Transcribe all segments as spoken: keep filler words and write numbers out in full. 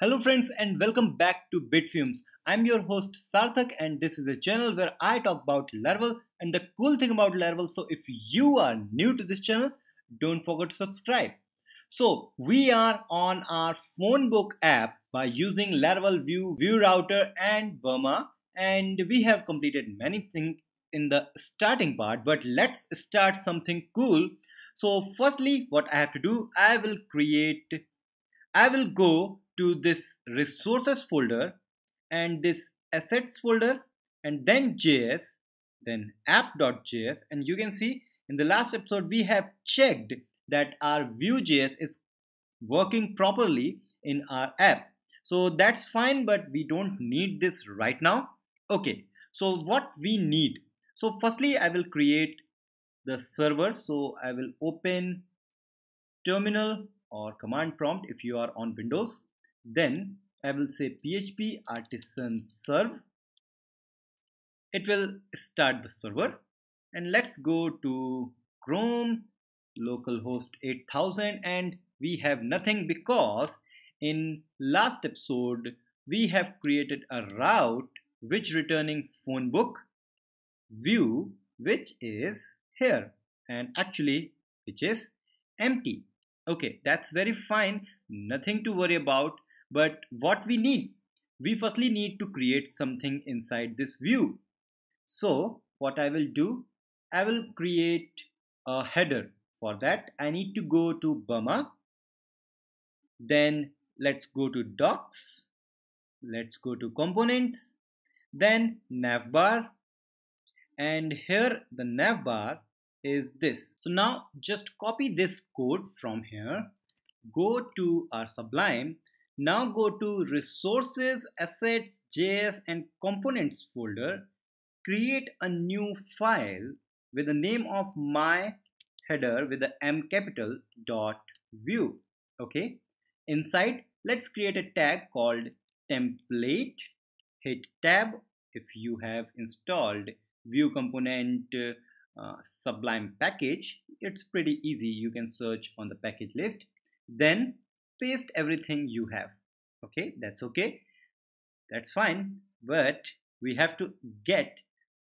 Hello friends and welcome back to Bitfumes. I'm your host Sarthak and this is a channel where I talk about Laravel and the cool thing about Laravel. So if you are new to this channel, don't forget to subscribe. So we are on our Phonebook app by using Laravel Vue, Vue Router and Bulma, and we have completed many things in the starting part, but let's start something cool. So firstly, what I have to do, I will create, I will go to this resources folder and this assets folder and then J S, then app.js, and you can see in the last episode we have checked that our Vue.js is working properly in our app. So that's fine, but we don't need this right now. Okay, so what we need, so firstly I will create the server. So I will open terminal or command prompt if you are on Windows. Then I will say P H P artisan serve. It will start the server, and let's go to Chrome localhost eight thousand, and we have nothing because in last episode we have created a route which returning Phonebook view, which is here, and actually which is empty. Okay, that's very fine, nothing to worry about. But what we need, we firstly need to create something inside this view. So what I will do, I will create a header. For that I need to go to Bulma, then let's go to docs, let's go to components, then navbar, and here the navbar is this. So now just copy this code from here, go to our Sublime. Now go to resources, assets, J S and components folder, create a new file with the name of my header with the M capital dot view. Okay, inside let's create a tag called template. Hit tab if you have installed Vue component uh, Sublime package. It's pretty easy, you can search on the package list. Then paste everything you have. Okay, that's okay, that's fine, but we have to get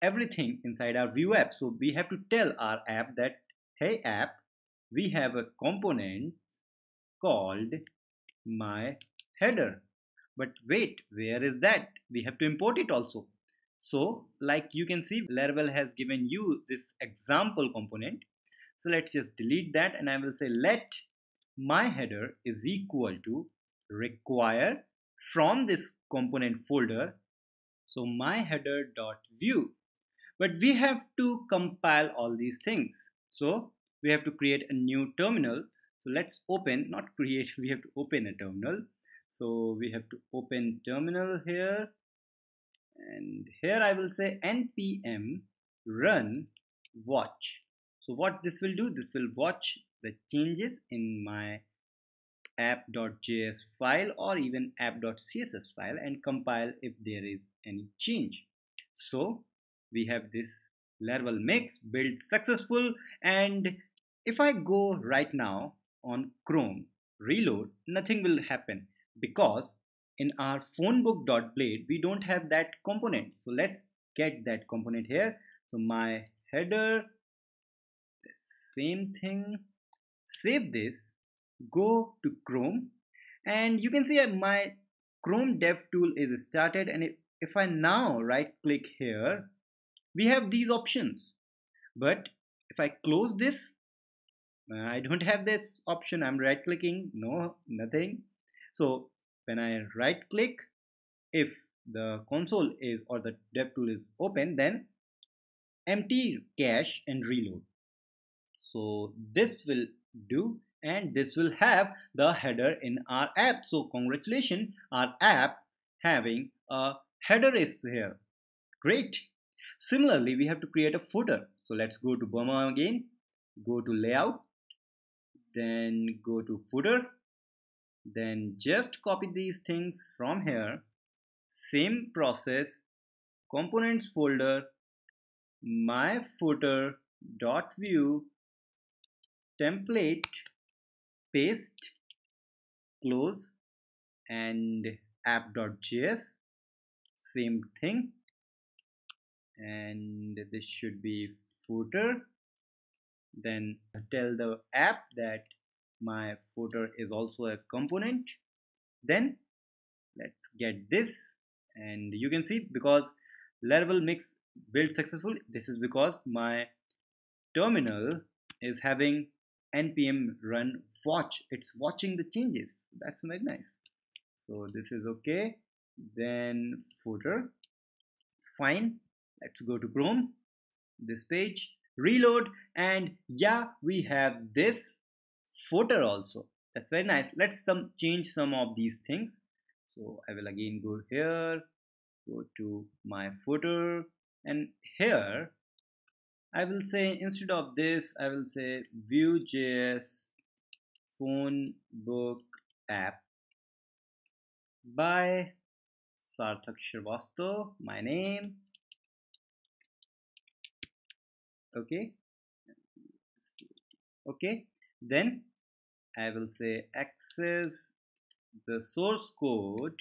everything inside our Vue app. So we have to tell our app that, hey app, we have a component called my header, but wait, where is that? We have to import it also. So like you can see, Laravel has given you this example component. So let's just delete that, and I will say let my header is equal to require from this component folder, so my header dot view. But we have to compile all these things, so we have to create a new terminal. So let's open, not create, we have to open a terminal. So we have to open terminal here, and here I will say npm run watch. So what this will do, this will watch the changes in my app.js file or even app.css file and compile if there is any change. So we have this Laravel mix build successful. And if I go right now on Chrome, reload, nothing will happen because in our phonebook.blade we don't have that component. So let's get that component here. So my header, same thing. Save this, go to Chrome, and you can see my Chrome dev tool is started. And if I now right click here, we have these options, but if I close this, I don't have this option. I'm right clicking, no, nothing. So when I right click, if the console is or the dev tool is open, then empty cache and reload. So this will do, and this will have the header in our app. So congratulations, our app having a header is here. Great. Similarly, we have to create a footer. So let's go to Bulma again, go to layout, then go to footer, then just copy these things from here, same process, components folder, my footer dot view, template, paste, close, and app.js, same thing, and this should be footer. Then tell the app that my footer is also a component. Then let's get this, and you can see because Laravel makes build successful, this is because my terminal is having npm run watch, it's watching the changes. That's very nice. So this is okay. Then footer, fine. Let's go to Chrome, this page, reload, and yeah, we have this footer also. That's very nice. Let's some change some of these things. So I will again go here, go to my footer, and here I will say, instead of this, I will say Vue.js Phonebook app by Sarthak Shrivastava, my name. Okay, okay, then I will say access the source code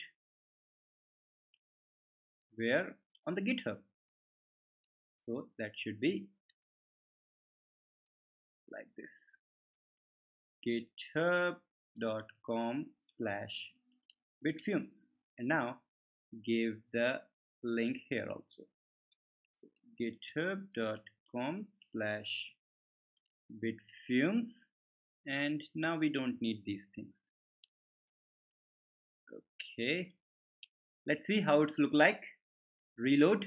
where on the GitHub. So that should be like this, github dot com slash bitfumes, and now give the link here also. So github dot com slash bitfumes, and now we don't need these things. Okay, let's see how it's look like. Reload,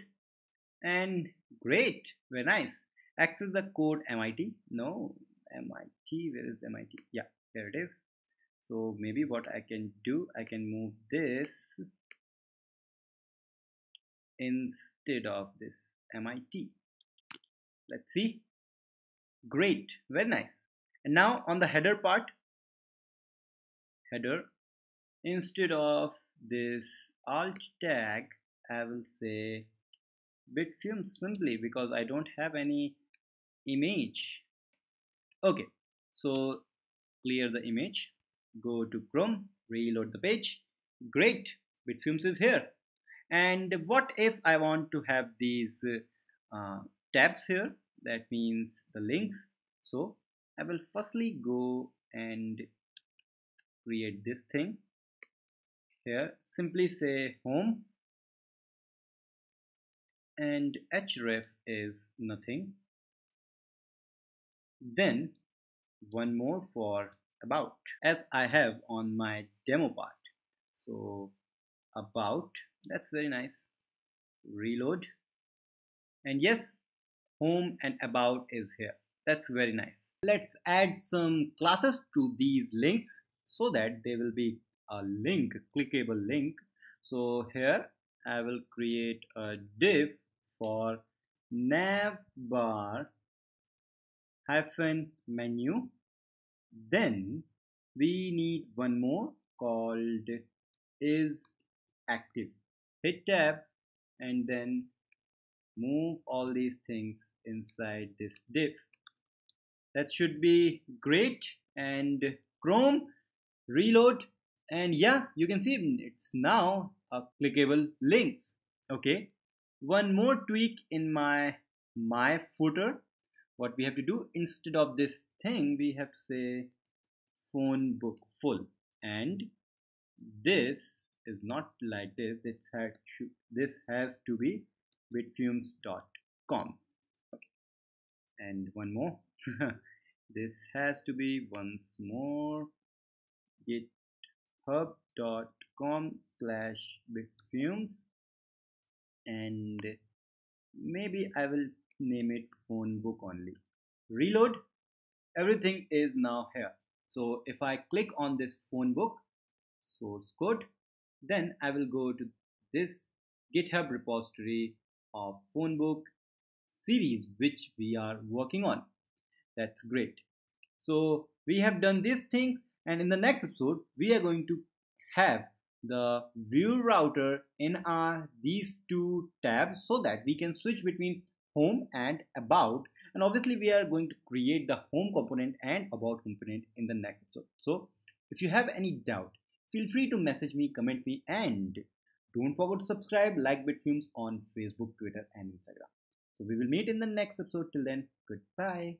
and great, very nice. Access the code M I T. No, M I T, where is M I T? Yeah, there it is. So maybe what I can do, I can move this instead of this M I T. Let's see. Great, very nice. And now on the header part, header, instead of this alt tag, I will say Bitfumes simply because I don't have any image. Okay, so clear the image, go to Chrome, reload the page. Great, Bitfumes is here. And what if I want to have these uh, tabs here? That means the links. So I will firstly go and create this thing here. Simply say home, and href is nothing. Then one more for about, as I have on my demo part. So about, that's very nice. Reload, and yes, home and about is here. That's very nice. Let's add some classes to these links so that they will be a link, clickable link. So here I will create a div for navbar hyphen menu. Then we need one more called is active. Hit tab and then move all these things inside this div. That should be great. And Chrome, reload, and yeah, you can see it's now a clickable links. Okay, one more tweak in my my footer. What we have to do, instead of this thing, we have to say phone book full, and this is not like this. This has to, this has to be bitfumes dot com. Okay. And one more. This has to be once more github dot com slash bitfumes, and maybe I will name it phonebook only. Reload, everything is now here. So if I click on this phonebook source code, then I will go to this GitHub repository of phonebook series which we are working on. That's great. So we have done these things, and in the next episode we are going to have the Vue router in our these two tabs so that we can switch between home and about, and obviously we are going to create the home component and about component in the next episode. So if you have any doubt, Feel free to message me, comment me, and don't forget to subscribe, like Bitfumes on Facebook, Twitter, and Instagram. So we will meet in the next episode. Till then, goodbye.